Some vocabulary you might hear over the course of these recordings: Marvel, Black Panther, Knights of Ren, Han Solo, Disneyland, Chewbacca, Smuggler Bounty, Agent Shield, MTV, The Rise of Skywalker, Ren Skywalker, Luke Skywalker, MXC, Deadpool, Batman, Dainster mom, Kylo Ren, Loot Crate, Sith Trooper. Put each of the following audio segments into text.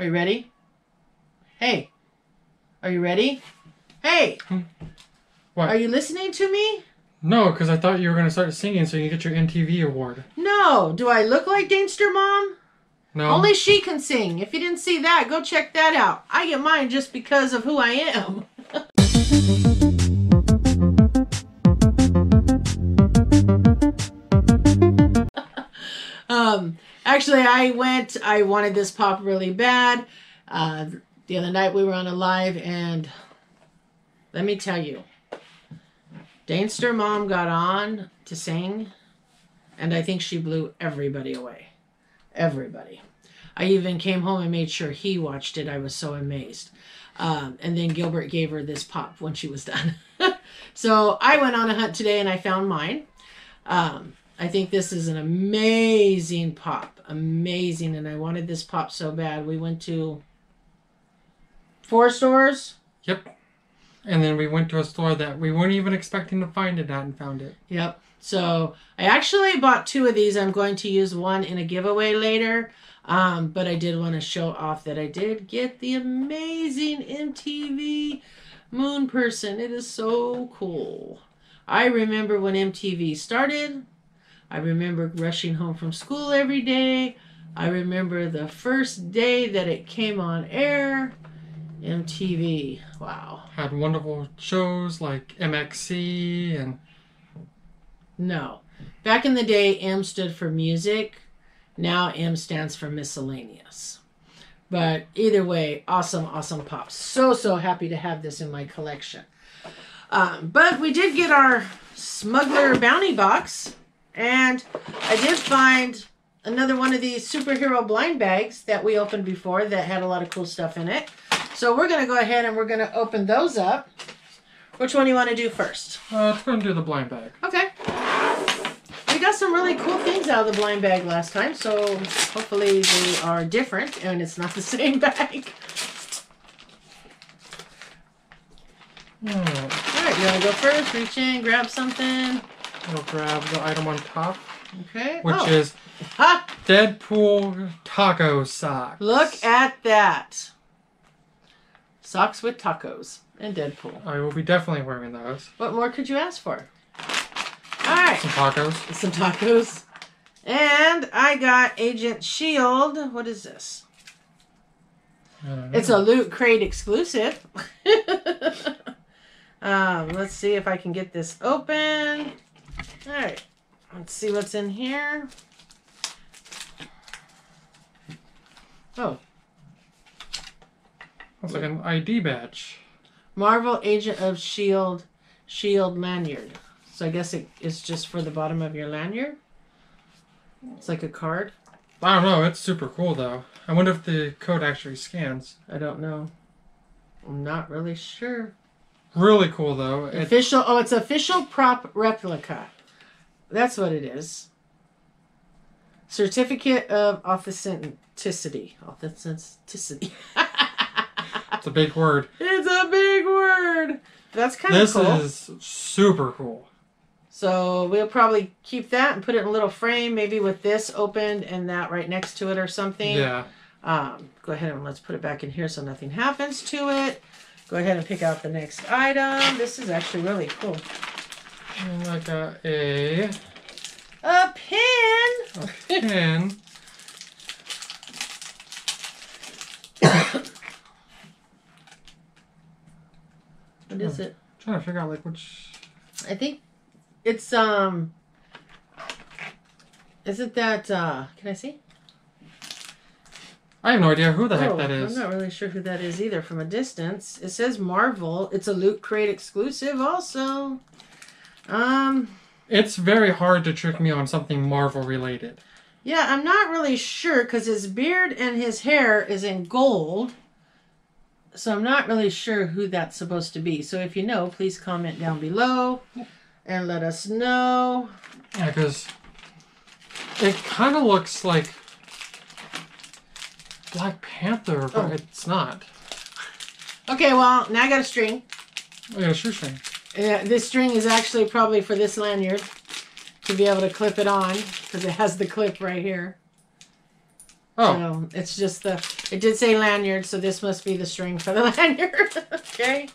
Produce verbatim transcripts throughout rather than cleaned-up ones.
Are you ready? Hey. Are you ready? Hey! What? Are you listening to me? No, because I thought you were going to start singing so you get your M T V award. No! Do I look like Dainster Mom? No. Only she can sing. If you didn't see that, go check that out. I get mine just because of who I am. um, actually, I went, I wanted this pop really bad. Uh, the other night we were on a live, and let me tell you, Dainster Mom got on to sing, and I think she blew everybody away. Everybody. I even came home and made sure he watched it. I was so amazed. Um, and then Gilbert gave her this pop when she was done. So I went on a hunt today and I found mine. Um, I think this is an amazing pop. Amazing. And I wanted this pop so bad. We went to four stores. Yep. And then we went to a store that we weren't even expecting to find it at and found it. Yep. So I actually bought two of these. I'm going to use one in a giveaway later. Um, but I did want to show off that I did get the amazing M T V Moon Person. It is so cool. I remember when M T V started. I remember rushing home from school every day. I remember the first day that it came on air. M T V. Wow. Had wonderful shows like M X C and... No. Back in the day, M stood for music. Now M stands for miscellaneous. But either way, awesome, awesome pops. So, so happy to have this in my collection. Um, but we did get our Smuggler Bounty box. And I did find another one of these superhero blind bags that we opened before that had a lot of cool stuff in it. So we're going to go ahead and we're going to open those up. Which one do you want to do first? Uh, let's go and do the blind bag. Okay. We got some really cool things out of the blind bag last time, so hopefully they are different and it's not the same bag. Mm. Alright, you want to go first? Reach in, grab something. I'll grab the item on top. Okay. Which oh. is ah. Deadpool taco socks. Look at that. Socks with tacos and Deadpool. I will be definitely wearing those. What more could you ask for? All right. Some tacos. Some tacos. And I got Agent Shield. What is this? It's a Loot Crate exclusive. um, let's see if I can get this open. All right. Let's see what's in here. Oh. That's like an I D badge. Marvel Agent of Shield. Shield lanyard. So I guess it is just for the bottom of your lanyard. It's like a card. I don't know. It's super cool, though. I wonder if the code actually scans. I don't know. I'm not really sure. Really cool, though. Official. It's... Oh, it's official prop replica. That's what it is. Certificate of authenticity. Authenticity. It's a big word. It's a big word. That's kind of cool. This is super cool. So we'll probably keep that and put it in a little frame, maybe with this opened and that right next to it or something. Yeah. Um, go ahead and let's put it back in here so nothing happens to it. Go ahead and pick out the next item. This is actually really cool. And I got a... A pin! A pin. What is it? I'm trying to figure out like which... I think... It's, um, is it that, uh, can I see? I have no idea who the oh, heck that is. I'm not really sure who that is either from a distance. It says Marvel. It's a Loot Crate exclusive also. Um. It's very hard to trick me on something Marvel related. Yeah, I'm not really sure because his beard and his hair is in gold. So I'm not really sure who that's supposed to be. So if you know, please comment down below. And let us know. Yeah, because it kind of looks like Black Panther, but oh. it's not. Okay, well, now I got a string. I got a shoestring. Yeah, this string is actually probably for this lanyard to be able to clip it on because it has the clip right here. Oh. So it's just the... It did say lanyard, so this must be the string for the lanyard. Okay. I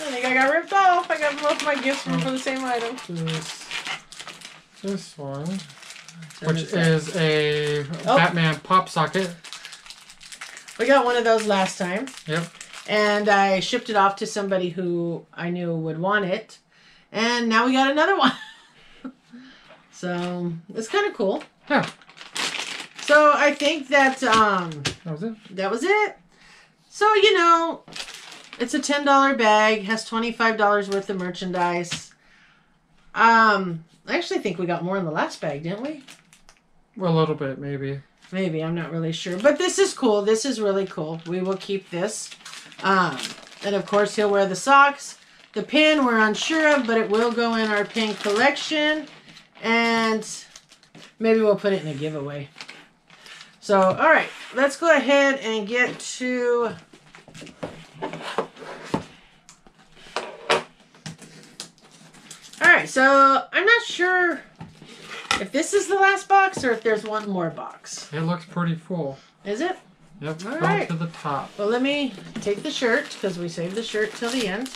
think I got ripped off. I got both my gifts from for the same item. This, this one, which is a oh. Batman pop socket. We got one of those last time. Yep. And I shipped it off to somebody who I knew would want it. And now we got another one. So it's kind of cool. Yeah. So I think that um, that was it. That was it. So, you know, it's a ten dollar bag, has twenty-five dollars worth of merchandise. Um, I actually think we got more in the last bag, didn't we? Well, a little bit, maybe. Maybe, I'm not really sure. But this is cool. This is really cool. We will keep this. Um, and, of course, he'll wear the socks. The pin, we're unsure of, but it will go in our pin collection. And maybe we'll put it in a giveaway. So, all right. Let's go ahead and get to... All right, so I'm not sure if this is the last box or if there's one more box. It looks pretty full. Is it? Yep, all right. To the top. Well, let me take the shirt because we saved the shirt till the end.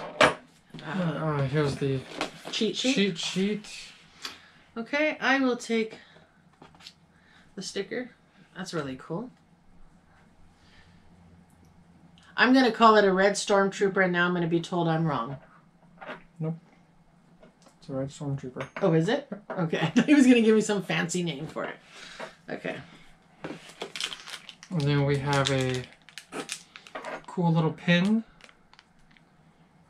Uh, here's the cheat sheet. Cheat sheet. Okay, I will take the sticker. That's really cool. I'm going to call it a red stormtrooper, and now I'm going to be told I'm wrong. Nope. It's a red stormtrooper. Oh, is it? Okay. I thought he was going to give me some fancy name for it. Okay. And then we have a cool little pin.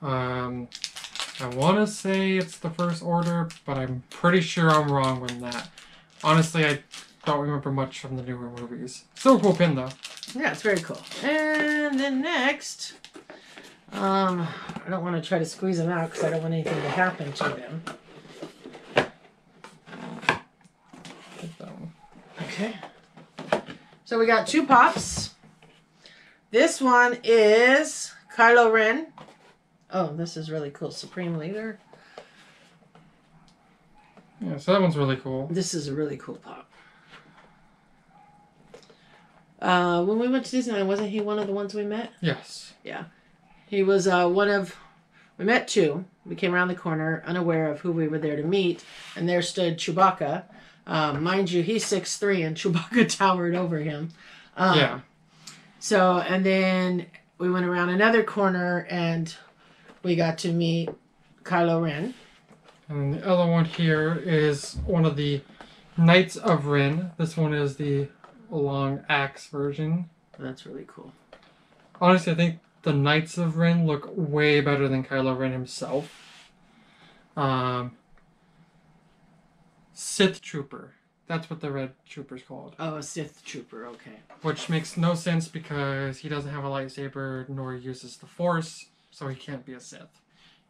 Um, I want to say it's the first order, but I'm pretty sure I'm wrong on that. Honestly, I don't remember much from the newer movies. Still a cool pin, though. Yeah, it's very cool. And then next, um, I don't want to try to squeeze them out because I don't want anything to happen to them. Get that one. Okay. So we got two pops. This one is Kylo Ren. Oh, this is really cool. Supreme Leader. Yeah, so that one's really cool. This is a really cool pop. Uh, when we went to Disneyland, wasn't he one of the ones we met? Yes. Yeah. He was uh, one of... We met two. We came around the corner, unaware of who we were there to meet, and there stood Chewbacca. Um, mind you, he's six three, and Chewbacca towered over him. Um, yeah. So, and then we went around another corner, and we got to meet Kylo Ren. And the other one here is one of the Knights of Ren. This one is the... long axe version. That's really cool. Honestly, I think the Knights of Ren look way better than Kylo Ren himself. Um, Sith Trooper. That's what the Red Trooper's called. Oh, a Sith Trooper, okay. Which makes no sense because he doesn't have a lightsaber nor uses the Force, so he can't be a Sith.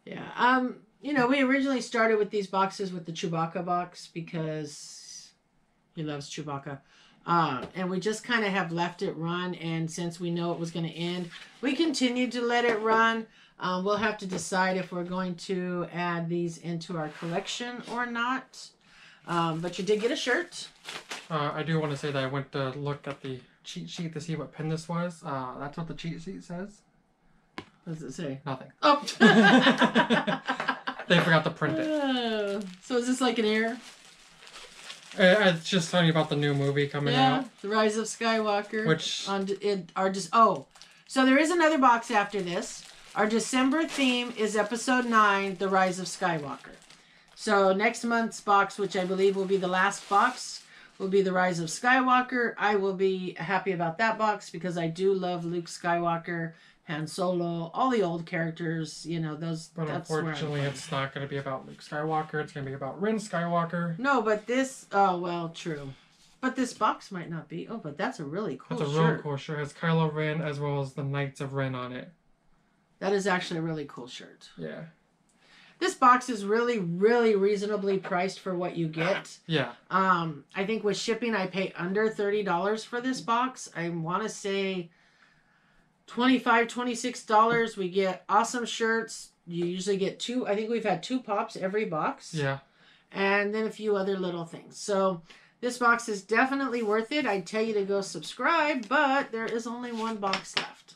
Yeah, um, you know, we originally started with these boxes with the Chewbacca box because he loves Chewbacca. Um, and we just kind of have left it run, and since we know it was going to end, we continue to let it run. Um, we'll have to decide if we're going to add these into our collection or not. Um, but you did get a shirt. Uh, I do want to say that I went to look at the cheat sheet to see what pin this was. Uh, that's what the cheat sheet says. What does it say? Nothing. Oh! They forgot to print it. Uh, so is this like an error? It's just telling you about the new movie coming yeah, out. Yeah, The Rise of Skywalker. Which... On, it, our, oh, so there is another box after this. Our December theme is Episode nine, The Rise of Skywalker. So next month's box, which I believe will be the last box, will be The Rise of Skywalker. I will be happy about that box because I do love Luke Skywalker, Han Solo, all the old characters, you know, those... But that's unfortunately, it's not going to be about Luke Skywalker. It's going to be about Ren Skywalker. No, but this... Oh, well, true. But this box might not be... Oh, but that's a really cool that's shirt. That's a really cool shirt. It has Kylo Ren as well as the Knights of Ren on it. That is actually a really cool shirt. Yeah. This box is really, really reasonably priced for what you get. Yeah. Um, I think with shipping, I pay under thirty dollars for this box. I want to say... twenty-five, twenty-six dollars. We get awesome shirts. You usually get two. I think we've had two pops every box. Yeah. And then a few other little things. So This box is definitely worth it. I'd tell you to go subscribe, but there is only one box left.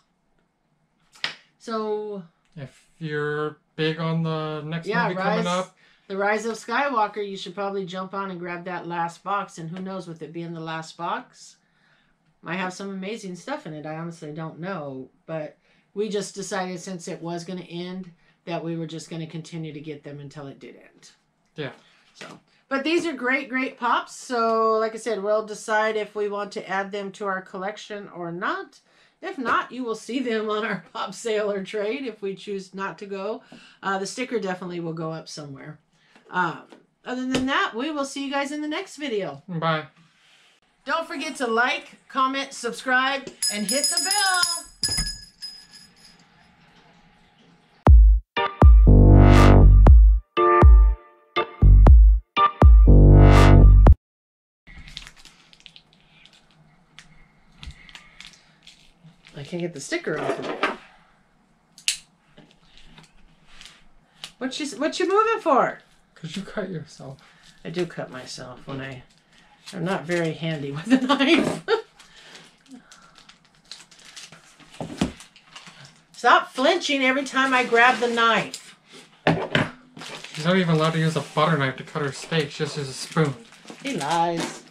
So if you're big on the next yeah, movie Rise, coming up, The Rise of Skywalker, you should probably jump on and grab that last box. And who knows, with it being the last box, might have some amazing stuff in it. I honestly don't know, but we just decided since it was going to end that we were just going to continue to get them until it did end. Yeah. So, but these are great, great pops. So, like I said, we'll decide if we want to add them to our collection or not. If not, you will see them on our pop sale or trade if we choose not to go. Uh, the sticker definitely will go up somewhere. Um, other than that, we will see you guys in the next video. Bye. Don't forget to like, comment, subscribe, and hit the bell. I can't get the sticker off of it. What you, what you moving for? Because you cut yourself. I do cut myself when I... I'm not very handy with a knife. Stop flinching every time I grab the knife. She's not even allowed to use a butter knife to cut her steak. She just uses a spoon. He lies.